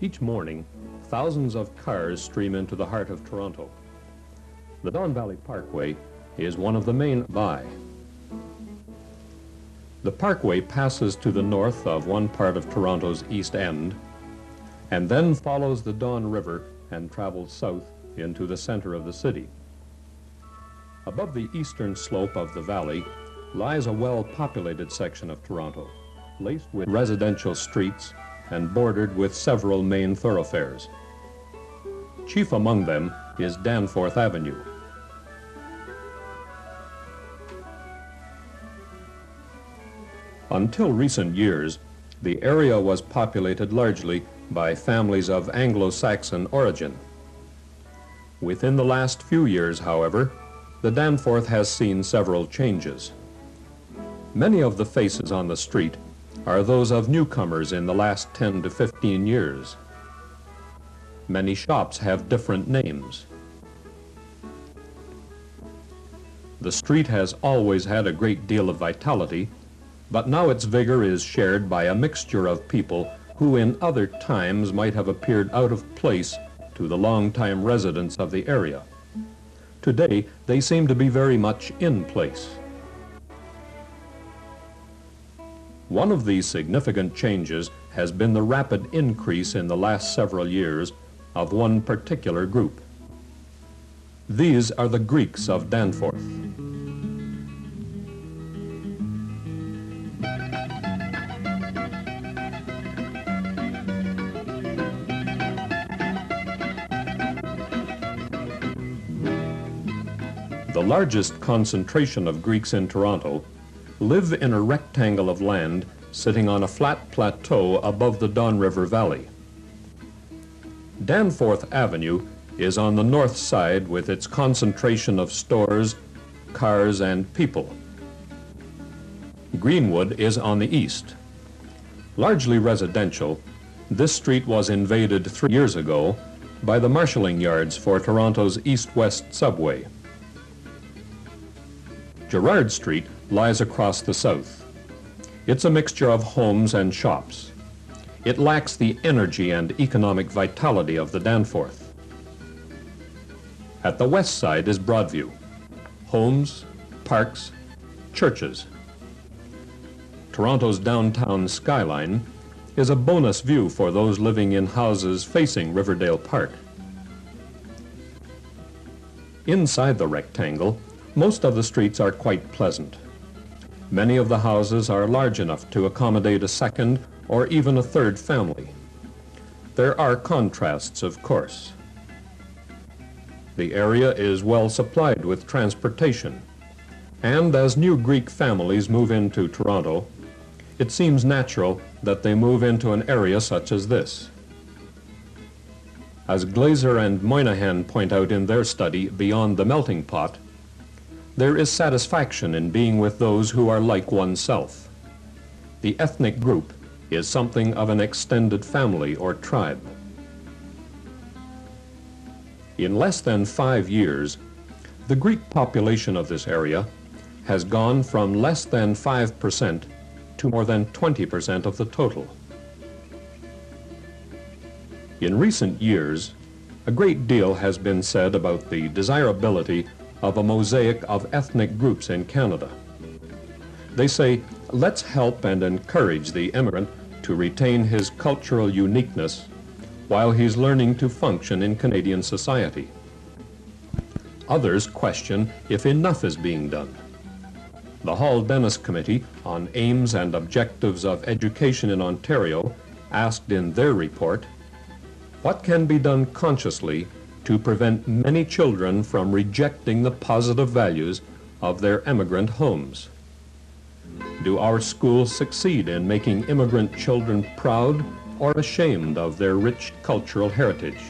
Each morning, thousands of cars stream into the heart of Toronto. The Don Valley Parkway is one of the main by. The parkway passes to the north of one part of Toronto's East End and then follows the Don River and travels south into the center of the city. Above the eastern slope of the valley lies a well-populated section of Toronto, laced with residential streets and bordered with several main thoroughfares. Chief among them is Danforth Avenue. Until recent years, the area was populated largely by families of Anglo-Saxon origin. Within the last few years, however, the Danforth has seen several changes. Many of the faces on the street are those of newcomers in the last 10 to 15 years. Many shops have different names. The street has always had a great deal of vitality, but now its vigor is shared by a mixture of people who in other times might have appeared out of place to the longtime residents of the area. Today, they seem to be very much in place. One of these significant changes has been the rapid increase in the last several years of one particular group. These are the Greeks of Danforth. The largest concentration of Greeks in Toronto live in a rectangle of land sitting on a flat plateau above the Don River Valley. Danforth Avenue is on the north side with its concentration of stores, cars, and people. Greenwood is on the east. Largely residential, this street was invaded 3 years ago by the marshalling yards for Toronto's east-west subway. Gerrard Street lies across the south. It's a mixture of homes and shops. It lacks the energy and economic vitality of the Danforth. At the west side is Broadview. Homes, parks, churches. Toronto's downtown skyline is a bonus view for those living in houses facing Riverdale Park. Inside the rectangle, most of the streets are quite pleasant. Many of the houses are large enough to accommodate a second or even a third family. There are contrasts, of course. The area is well supplied with transportation, and as new Greek families move into Toronto, it seems natural that they move into an area such as this. As Glazer and Moynihan point out in their study, Beyond the Melting Pot, there is satisfaction in being with those who are like oneself. The ethnic group is something of an extended family or tribe. In less than 5 years, the Greek population of this area has gone from less than 5% to more than 20% of the total. In recent years, a great deal has been said about the desirability of a mosaic of ethnic groups in Canada. They say, let's help and encourage the immigrant to retain his cultural uniqueness while he's learning to function in Canadian society. Others question if enough is being done. The Hall Dennis Committee on Aims and Objectives of Education in Ontario asked in their report, what can be done consciously to prevent many children from rejecting the positive values of their immigrant homes? Do our schools succeed in making immigrant children proud or ashamed of their rich cultural heritage?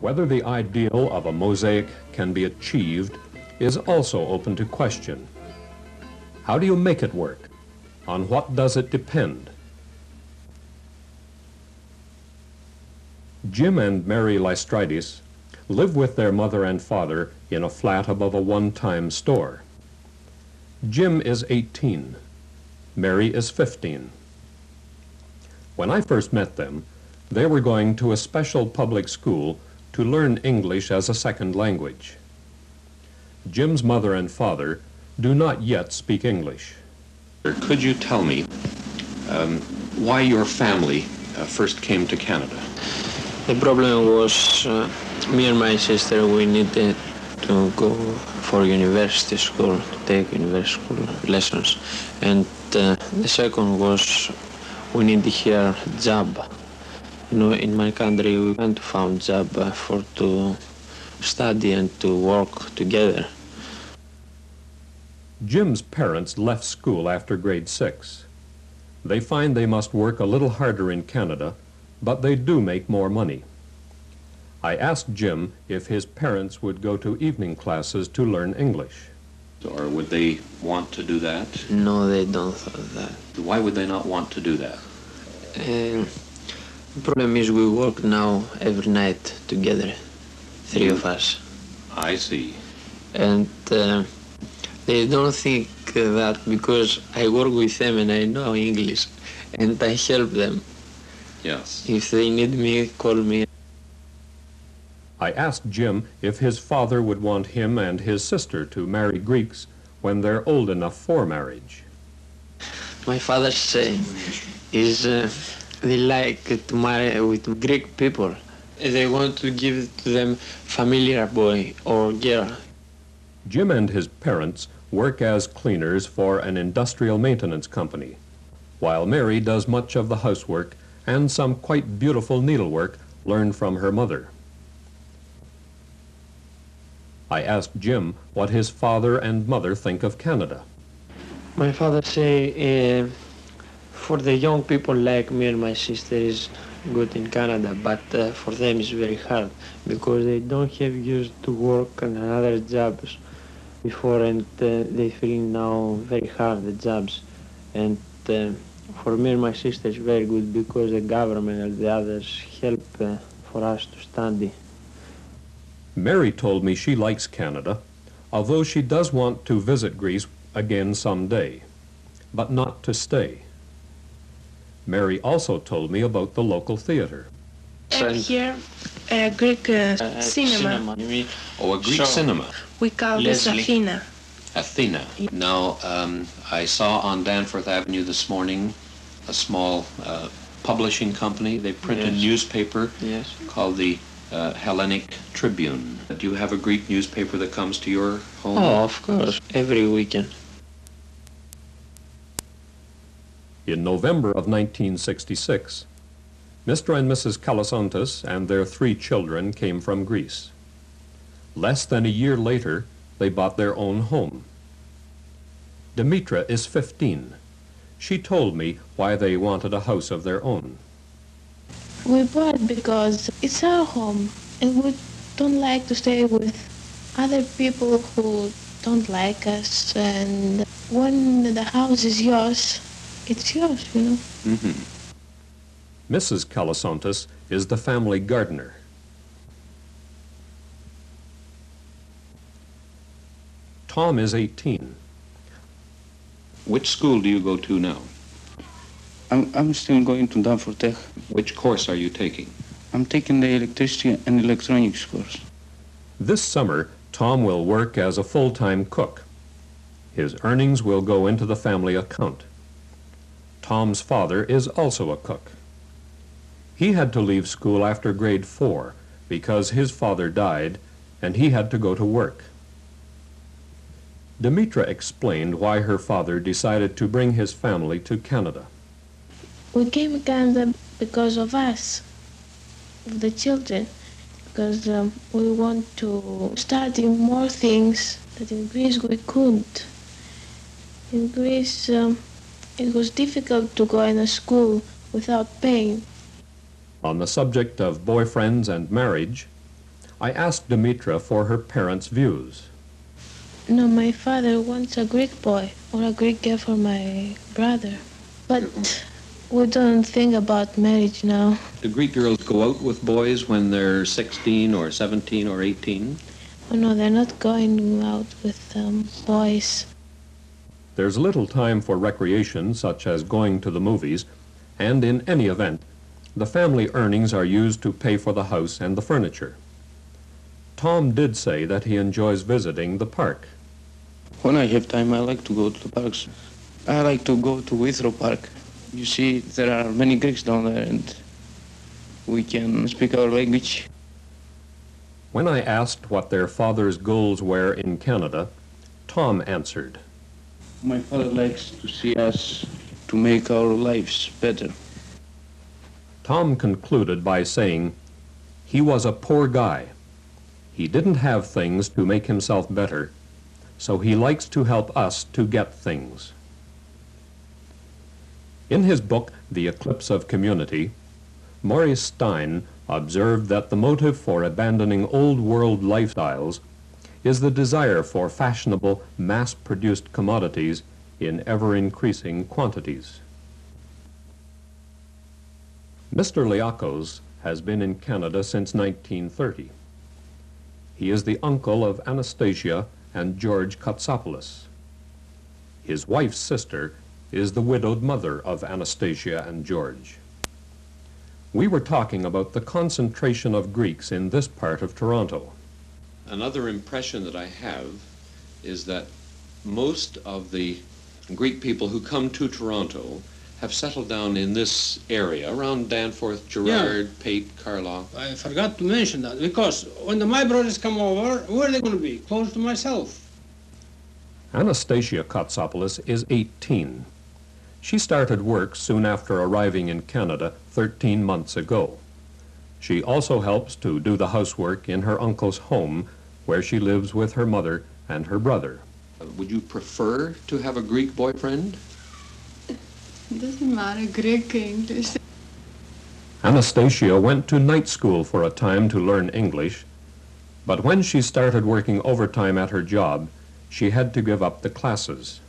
Whether the ideal of a mosaic can be achieved is also open to question. How do you make it work? On what does it depend? Jim and Mary Lystridis live with their mother and father in a flat above a one-time store. Jim is 18. Mary is 15. When I first met them, they were going to a special public school to learn English as a second language. Jim's mother and father do not yet speak English. Could you tell me why your family first came to Canada? The problem was me and my sister, we needed to go for university school, to take university school lessons. And the second was we need here a job. You know, in my country we can't find job for to study and to work together. Jim's parents left school after grade 6. They find they must work a little harder in Canada, but they do make more money. I asked Jim if his parents would go to evening classes to learn English. Or would they want to do that? No, they don't want that. Why would they not want to do that? The problem is we work now every night together, three of us. I see. And they don't think that because I work with them and I know English and I help them. Yes. If they need me, call me. I asked Jim if his father would want him and his sister to marry Greeks when they're old enough for marriage. My father said they like to marry with Greek people. They want to give to them familiar boy or girl. Jim and his parents work as cleaners for an industrial maintenance company, while Mary does much of the housework and some quite beautiful needlework learned from her mother. I asked Jim what his father and mother think of Canada. My father say, for the young people like me and my sister is good in Canada, but for them it's very hard because they don't have used to work on other jobs before, and they feel now very hard the jobs. And for me and my sister it's very good because the government and the others help for us to study. Mary told me she likes Canada, although she does want to visit Greece again someday, but not to stay. Mary also told me about the local theater. Here, Greek cinema. You mean? Oh, a Greek cinema. We call this Athena. Athena. Now, I saw on Danforth Avenue this morning a small publishing company. They print a newspaper called the Hellenic Tribune. Do you have a Greek newspaper that comes to your home? Oh, of course. Every weekend. In November of 1966, Mr. and Mrs. Calisontas and their 3 children came from Greece. Less than a year later, they bought their own home. Demetra is 15. She told me why they wanted a house of their own. We bought because it's our home, and we don't like to stay with other people who don't like us. And when the house is yours, it's yours, you know. Mm-hmm. Mrs. Calisontas is the family gardener. Tom is 18. Which school do you go to now? I'm still going to Danforth Tech. Which course are you taking? I'm taking the electricity and electronics course. This summer, Tom will work as a full-time cook. His earnings will go into the family account. Tom's father is also a cook. He had to leave school after grade 4 because his father died and he had to go to work. Demetra explained why her father decided to bring his family to Canada. We came to Canada because of us, the children, because we want to study more things that in Greece we couldn't. In Greece, it was difficult to go in a school without paying. On the subject of boyfriends and marriage, I asked Demetra for her parents' views. No, my father wants a Greek boy or a Greek girl for my brother, but we don't think about marriage now. Do Greek girls go out with boys when they're 16 or 17 or 18? Oh, no, they're not going out with boys. There's little time for recreation, such as going to the movies, and in any event, the family earnings are used to pay for the house and the furniture. Tom did say that he enjoys visiting the park. When I have time, I like to go to the parks. I like to go to Withrow Park. You see, there are many Greeks down there, and we can speak our language. When I asked what their father's goals were in Canada, Tom answered. My father likes to see us to make our lives better. Tom concluded by saying, he was a poor guy. He didn't have things to make himself better, so he likes to help us to get things. In his book, The Eclipse of Community, Maurice Stein observed that the motive for abandoning old-world lifestyles is the desire for fashionable, mass-produced commodities in ever-increasing quantities. Mr. Liakos has been in Canada since 1930. He is the uncle of Anastasia and George Kotsopoulos. His wife's sister is the widowed mother of Anastasia and George. We were talking about the concentration of Greeks in this part of Toronto. Another impression that I have is that most of the Greek people who come to Toronto have settled down in this area, around Danforth, Gerrard, Pate, Carlock. I forgot to mention that, because when my brothers come over, where are they going to be? Close to myself. Anastasia Kotsopoulos is 18. She started work soon after arriving in Canada 13 months ago. She also helps to do the housework in her uncle's home, where she lives with her mother and her brother. Would you prefer to have a Greek boyfriend? It doesn't matter, Greek, English. Anastasia went to night school for a time to learn English, but when she started working overtime at her job, she had to give up the classes.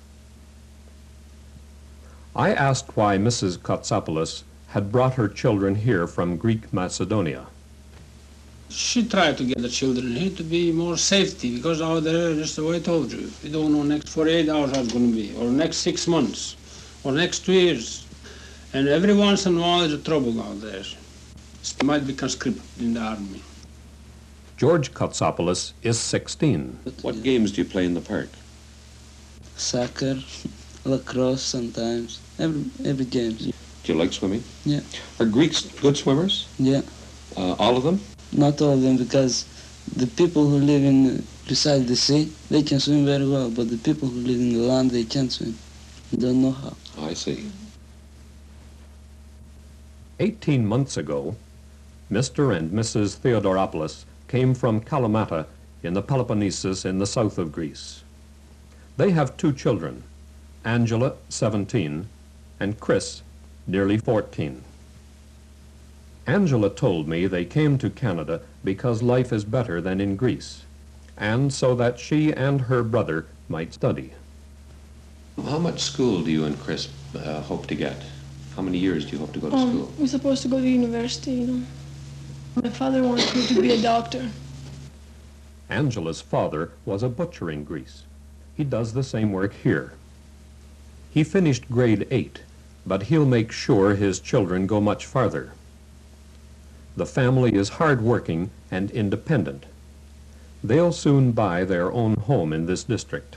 I asked why Mrs. Kotsopoulos had brought her children here from Greek Macedonia. She tried to get the children here to be more safety, because out there, just the way I told you, we don't know next 48 hours how it's going to be, or next 6 months, or next 2 years. And every once in a while there's a trouble out there. It might be conscripted in the army. George Kotsopoulos is 16. What games do you play in the park? Soccer, lacrosse sometimes, every game. Do you like swimming? Yeah. Are Greeks good swimmers? Yeah. All of them? Not all of them, because the people who live beside the sea, they can swim very well, but the people who live in the land, they can't swim. They don't know how. I see. 18 months ago, Mr. and Mrs. Theodoropoulos came from Kalamata in the Peloponnesus in the south of Greece. They have 2 children, Angela, 17, and Chris, nearly 14. Angela told me they came to Canada because life is better than in Greece, and so that she and her brother might study. How much school do you and Chris hope to get? How many years do you hope to go to school? We're supposed to go to university, you know. My father wants me to be a doctor. Angela's father was a butcher in Greece. He does the same work here. He finished grade 8. But he'll make sure his children go much farther. The family is hard-working and independent. They'll soon buy their own home in this district.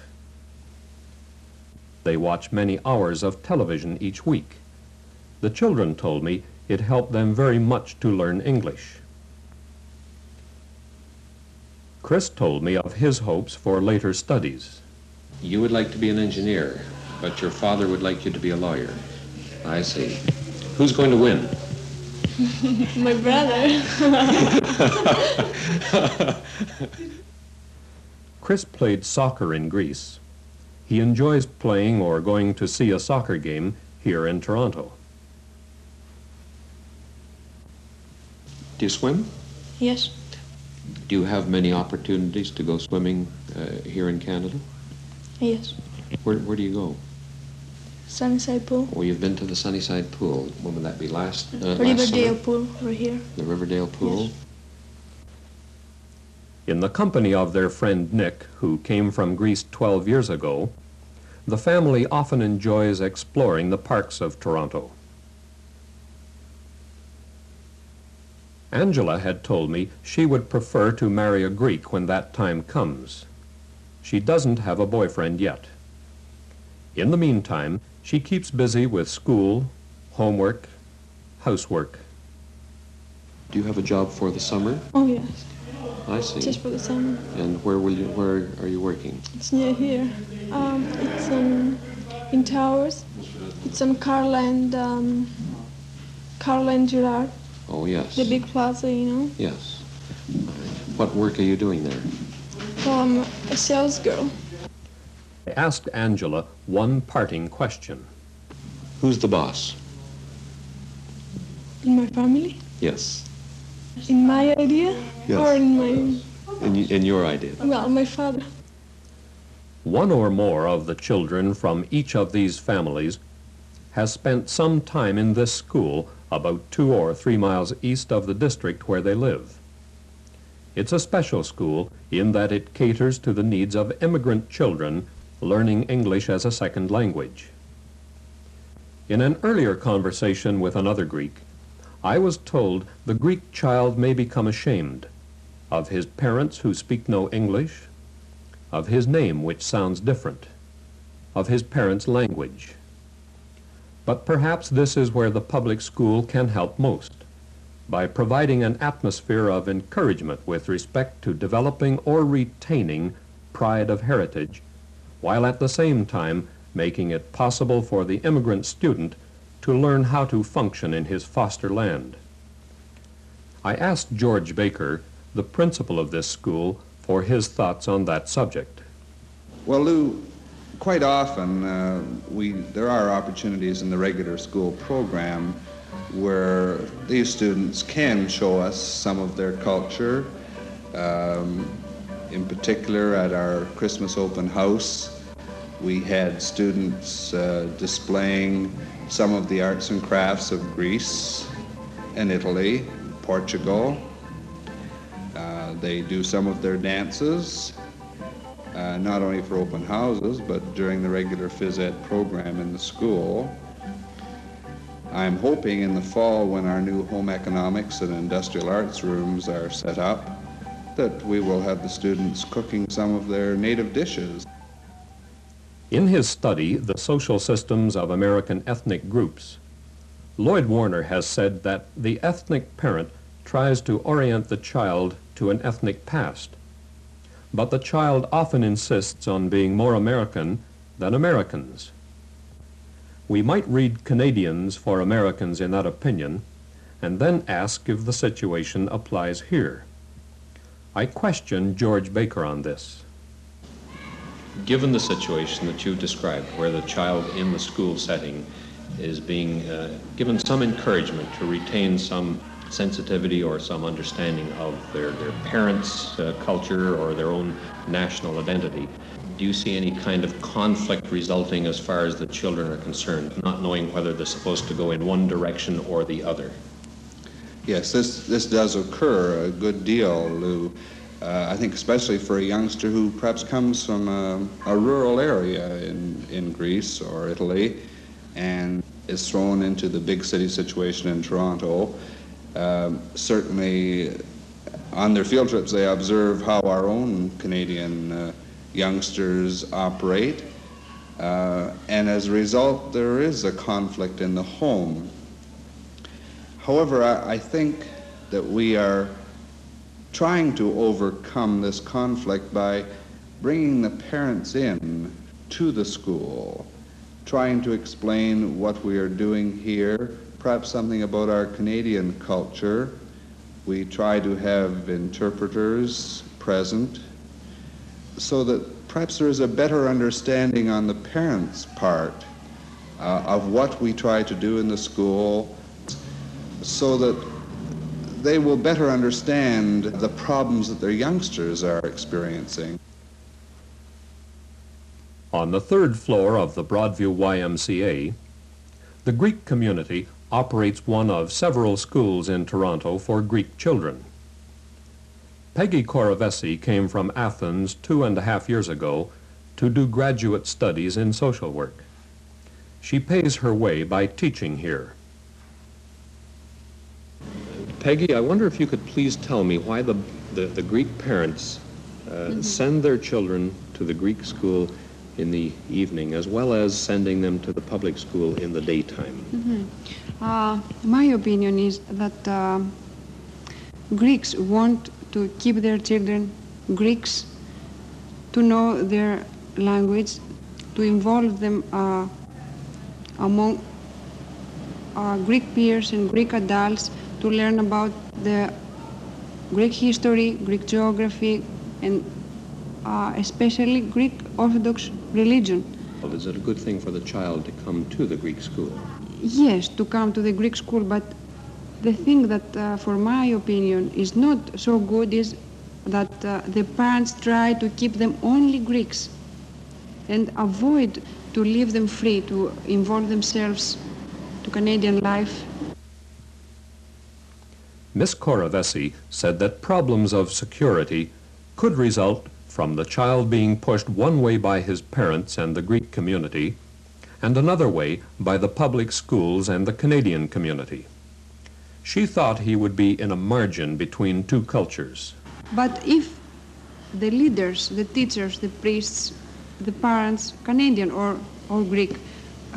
They watch many hours of television each week. The children told me it helped them very much to learn English. Chris told me of his hopes for later studies. You would like to be an engineer, but your father would like you to be a lawyer. I see. Who's going to win? My brother. Chris played soccer in Greece. He enjoys playing or going to see a soccer game here in Toronto. Do you swim? Yes. Do you have many opportunities to go swimming here in Canada? Yes. Where do you go? Sunnyside pool. Well, you've been to the Sunnyside pool. When would that be? Riverdale pool over here. The Riverdale pool. Yes. In the company of their friend Nick, who came from Greece 12 years ago, the family often enjoys exploring the parks of Toronto. Angela had told me she would prefer to marry a Greek when that time comes. She doesn't have a boyfriend yet. In the meantime, she keeps busy with school, homework, housework. Do you have a job for the summer? Oh, yes. I see. Just for the summer. And where are you working? It's near here. It's in Towers. It's on Carla and Gerrard. Oh, yes. The big plaza, you know? Yes. What work are you doing there? Well, I'm a sales girl. I asked Angela one parting question. Who's the boss? In my family? Yes. In my idea? Yes. Or in my... In your idea? Well, my father. One or more of the children from each of these families has spent some time in this school about 2 or 3 miles east of the district where they live. It's a special school in that it caters to the needs of immigrant children learning English as a second language. In an earlier conversation with another Greek, I was told the Greek child may become ashamed of his parents who speak no English, of his name which sounds different, of his parents' language. But perhaps this is where the public school can help most, by providing an atmosphere of encouragement with respect to developing or retaining pride of heritage, while at the same time making it possible for the immigrant student to learn how to function in his foster land. I asked George Baker, the principal of this school, for his thoughts on that subject. Well, Lou, quite often, there are opportunities in the regular school program where these students can show us some of their culture. In particular, at our Christmas open house, we had students displaying some of the arts and crafts of Greece and Italy, Portugal. They do some of their dances. Not only for open houses, but during the regular phys ed program in the school. I'm hoping in the fall, when our new home economics and industrial arts rooms are set up, that we will have the students cooking some of their native dishes. In his study, The Social Systems of American Ethnic Groups, Lloyd Warner has said that the ethnic parent tries to orient the child to an ethnic past. But the child often insists on being more American than Americans. We might read Canadians for Americans in that opinion, and then ask if the situation applies here. I questioned George Baker on this. Given the situation that you described, where the child in the school setting is being given some encouragement to retain some sensitivity or some understanding of their parents' culture or their own national identity. Do you see any kind of conflict resulting as far as the children are concerned, not knowing whether they're supposed to go in one direction or the other? Yes, this does occur a good deal, Lou. I think especially for a youngster who perhaps comes from a rural area in Greece or Italy and is thrown into the big city situation in Toronto. Certainly, on their field trips, they observe how our own Canadian youngsters operate, and as a result, there is a conflict in the home. However, I think that we are trying to overcome this conflict by bringing the parents in to the school, trying to explain what we are doing here, perhaps something about our Canadian culture. We try to have interpreters present so that perhaps there is a better understanding on the parents' part of what we try to do in the school, so that they will better understand the problems that their youngsters are experiencing. On the third floor of the Broadview YMCA, the Greek community operates one of several schools in Toronto for Greek children. Peggy Korovesi came from Athens 2.5 years ago to do graduate studies in social work. She pays her way by teaching here. Peggy, I wonder if you could please tell me why the Greek parents send their children to the Greek school in the evening, as well as sending them to the public school in the daytime. My opinion is that Greeks want to keep their children Greeks, to know their language, to involve them among Greek peers and Greek adults, to learn about the Greek history, Greek geography, and especially Greek Orthodox religion. Well, is it a good thing for the child to come to the Greek school? Yes, to come to the Greek school, but the thing that, for my opinion, is not so good is that the parents try to keep them only Greeks and avoid to leave them free to involve themselves to Canadian life. Miss Korovesi said that problems of security could result from the child being pushed one way by his parents and the Greek community, and another way by the public schools and the Canadian community. She thought he would be in a margin between two cultures. But if the leaders, the teachers, the priests, the parents, Canadian or Greek,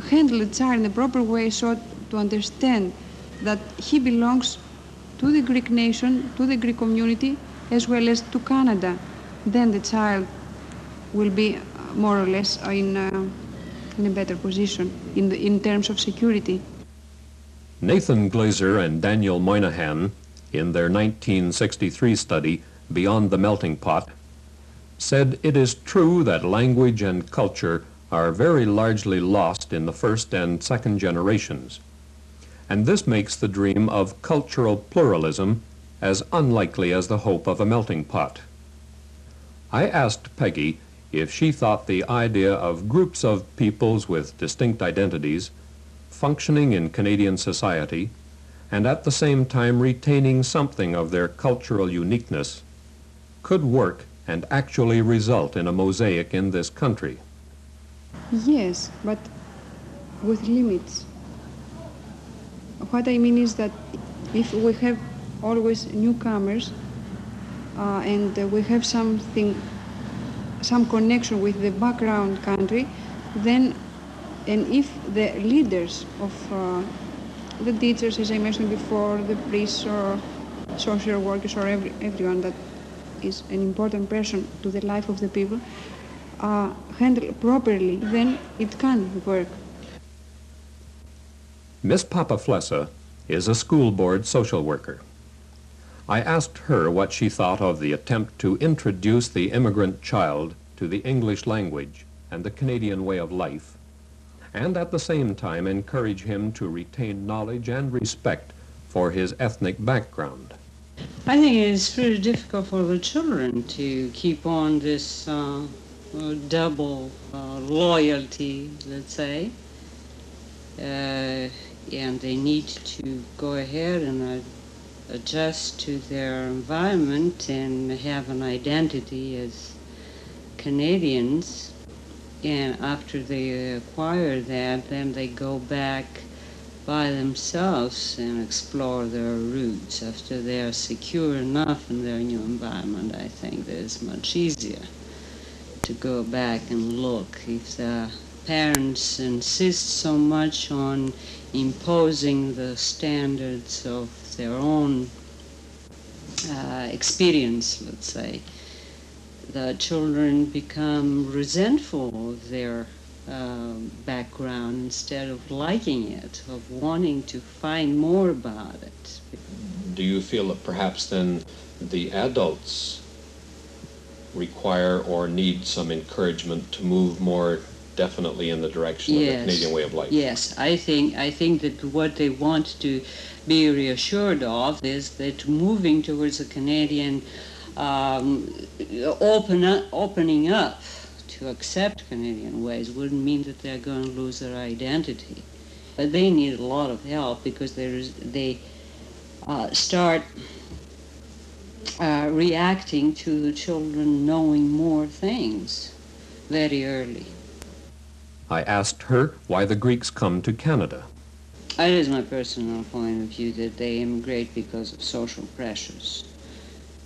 handle the child in the proper way so to understand that he belongs to the Greek nation, to the Greek community, as well as to Canada, then the child will be more or less in a better position in terms of security. Nathan Glazer and Daniel Moynihan, in their 1963 study, Beyond the Melting Pot, said it is true that language and culture are very largely lost in the first and second generations, and this makes the dream of cultural pluralism as unlikely as the hope of a melting pot. I asked Peggy if she thought the idea of groups of peoples with distinct identities functioning in Canadian society and at the same time retaining something of their cultural uniqueness could work and actually result in a mosaic in this country. Yes, but with limits. What I mean is that if we have always newcomers and we have some connection with the background country, then, and if the leaders of the teachers, as I mentioned before, the priests or social workers or everyone that is an important person to the life of the people, handle properly, then it can work. Miss Papa Flessa is a school board social worker. I asked her what she thought of the attempt to introduce the immigrant child to the English language and the Canadian way of life, and at the same time encourage him to retain knowledge and respect for his ethnic background. I think it is pretty difficult for the children to keep on this double loyalty, let's say, and they need to go ahead and adjust to their environment and have an identity as Canadians, and after they acquire that, then they go back by themselves and explore their roots after they are secure enough in their new environment. I think that it's much easier to go back and look. If the parents insist so much on imposing the standards of their own experience, let's say, the children become resentful of their background instead of liking it, of wanting to find more about it. Do you feel that perhaps then the adults require or need some encouragement to move more definitely in the direction of the Canadian way of life? Yes, I think that what they want to be reassured of is that moving towards a Canadian opening up to accept Canadian ways wouldn't mean that they're going to lose their identity. But they need a lot of help because they start reacting to the children knowing more things very early. I asked her why the Greeks come to Canada. It is my personal point of view that they immigrate because of social pressures.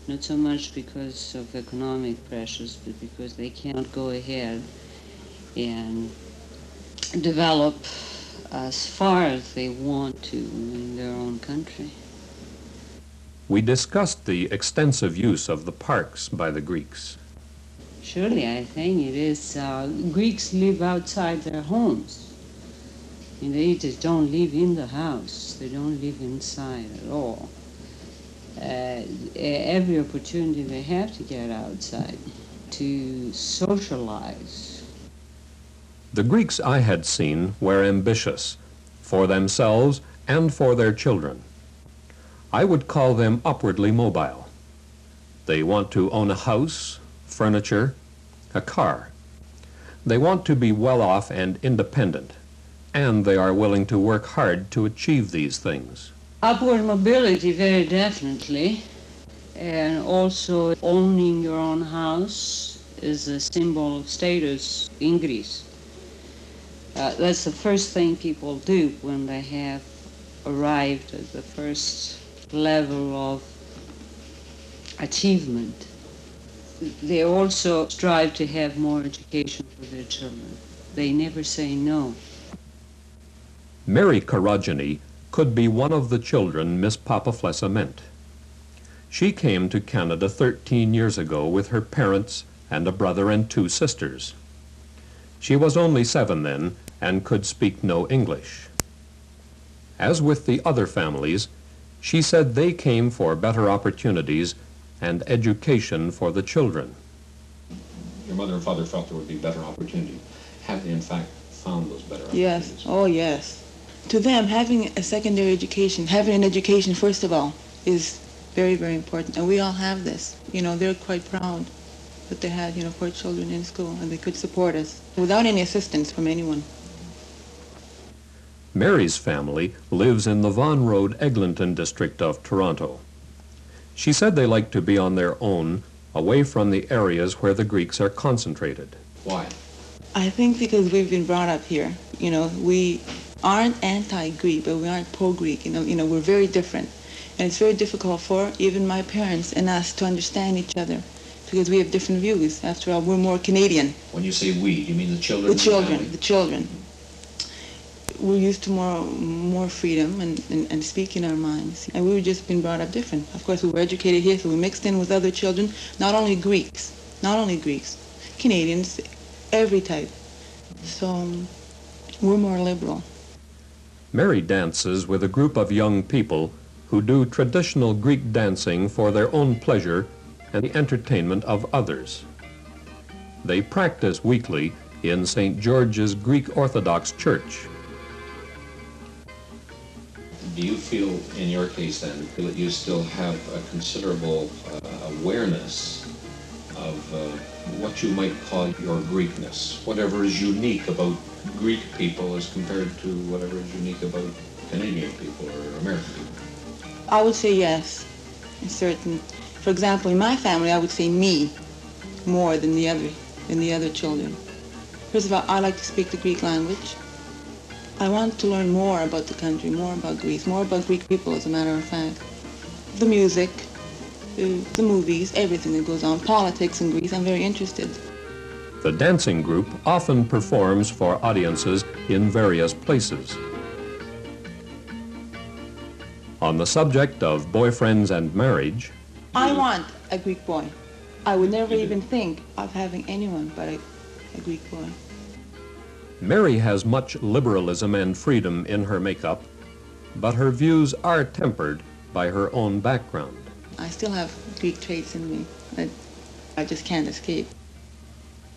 Not so much because of economic pressures, but because they cannot go ahead and develop as far as they want to in their own country. We discussed the extensive use of the parks by the Greeks. Surely, I think it is. Greeks live outside their homes. And they just don't live in the house. They don't live inside at all. Every opportunity they have to get outside, to socialize. The Greeks I had seen were ambitious, for themselves and for their children. I would call them upwardly mobile. They want to own a house, furniture, a car. They want to be well off and independent, and they are willing to work hard to achieve these things. Upward mobility, very definitely, and also owning your own house is a symbol of status in Greece. That's the first thing people do when they have arrived at the first level of achievement. They also strive to have more education for their children. They never say no. Mary Karajani could be one of the children Miss Papa Flessa meant. She came to Canada 13 years ago with her parents and a brother and two sisters. She was only 7 then and could speak no English. As with the other families, she said they came for better opportunities and education for the children. Your mother and father felt there would be better opportunity. Have they in fact found those better opportunities? Yes, oh yes. To them, having a secondary education, having an education first of all, is very, very important. And we all have this. You know, they're quite proud that they had, you know, 4 children in school and they could support us without any assistance from anyone. Mary's family lives in the Vaughan Road, Eglinton district of Toronto. She said they like to be on their own, away from the areas where the Greeks are concentrated. Why? I think because we've been brought up here. You know, we aren't anti-Greek, but we aren't pro-Greek. You know, we're very different. And it's very difficult for even my parents and us to understand each other because we have different views. After all, we're more Canadian. When you say we, you mean the children? The children, the children. We're used to more freedom and speaking our minds. And we've just been brought up different. Of course, we were educated here, so we mixed in with other children, not only Greeks, Canadians, every type. So we're more liberal. Mary dances with a group of young people who do traditional Greek dancing for their own pleasure and the entertainment of others. They practice weekly in St. George's Greek Orthodox Church. Do you feel, in your case then, that you still have a considerable awareness of what you might call your Greekness, whatever is unique about Greek people as compared to whatever is unique about Canadian people or American people? I would say yes, in certain. For example, in my family, I would say me more than the other children. First of all, I like to speak the Greek language. I want to learn more about the country, more about Greece, more about Greek people, as a matter of fact. The music, the movies, everything that goes on, politics in Greece, I'm very interested. The dancing group often performs for audiences in various places. On the subject of boyfriends and marriage... I want a Greek boy. I would never even think of having anyone but a Greek boy. Mary has much liberalism and freedom in her makeup, but her views are tempered by her own background. I still have Greek traits in me that I just can't escape.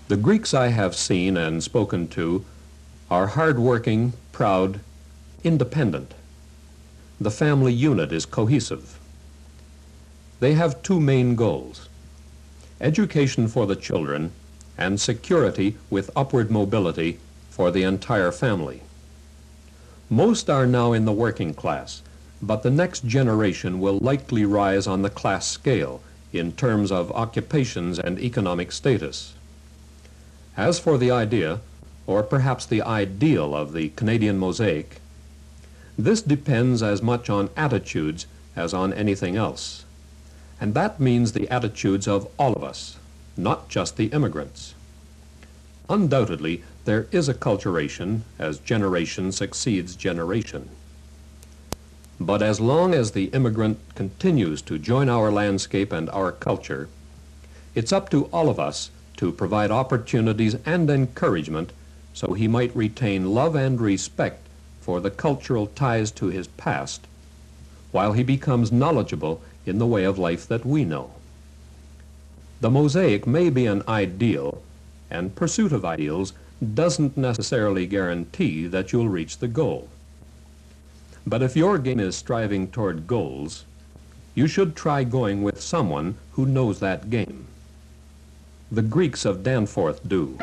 The Greeks I have seen and spoken to are hardworking, proud, independent. The family unit is cohesive. They have 2 main goals: education for the children and security with upward mobility for the entire family. Most are now in the working class, but the next generation will likely rise on the class scale in terms of occupations and economic status. As for the idea, or perhaps the ideal, of the Canadian mosaic, This depends as much on attitudes as on anything else. And that means the attitudes of all of us, not just the immigrants. Undoubtedly, there is acculturation as generation succeeds generation. But as long as the immigrant continues to join our landscape and our culture, it's up to all of us to provide opportunities and encouragement so he might retain love and respect for the cultural ties to his past, while he becomes knowledgeable in the way of life that we know. The mosaic may be an ideal, and pursuit of ideals doesn't necessarily guarantee that you'll reach the goal. But if your game is striving toward goals, you should try going with someone who knows that game. The Greeks of Danforth do.